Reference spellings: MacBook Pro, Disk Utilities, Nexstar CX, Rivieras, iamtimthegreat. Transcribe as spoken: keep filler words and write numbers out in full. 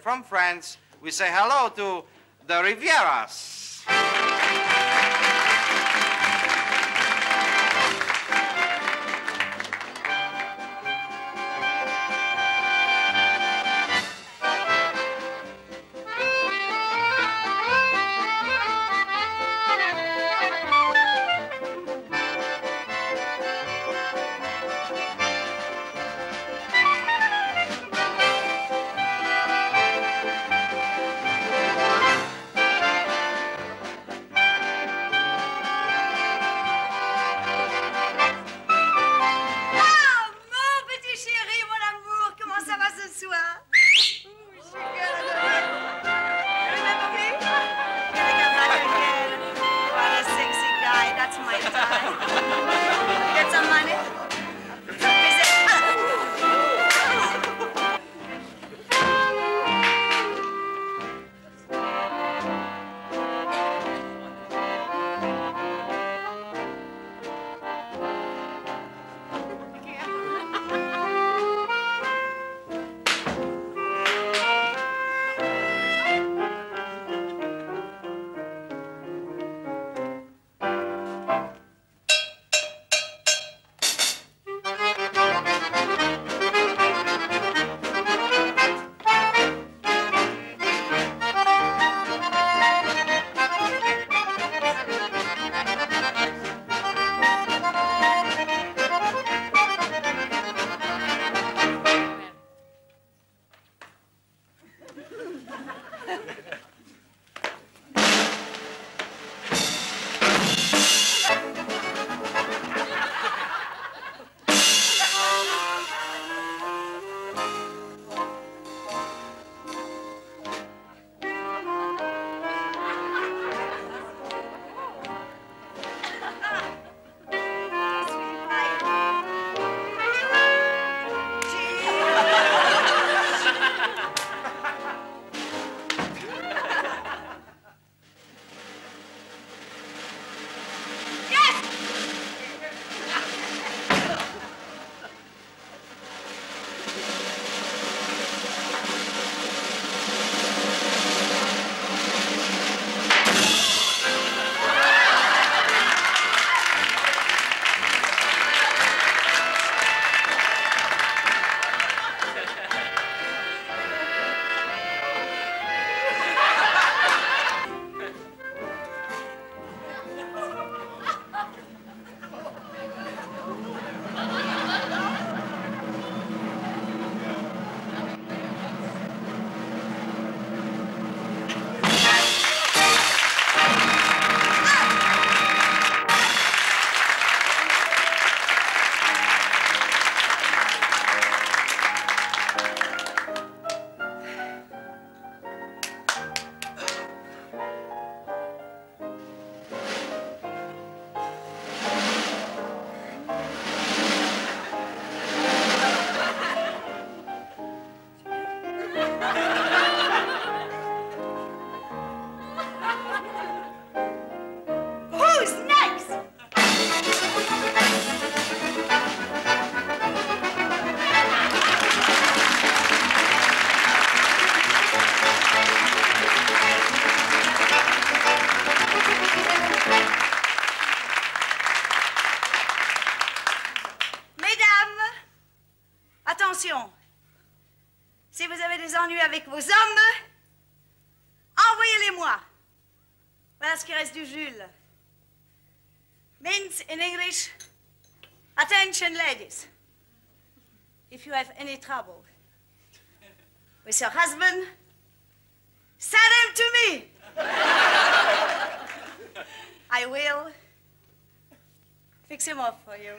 From France, we say hello to the Rivieras. Si vous avez des ennuis avec vos hommes, envoyez-les-moi. Voilà ce qui reste du Jules. Means in English, attention ladies. If you have any trouble with your husband, send him to me. I will fix him up for you.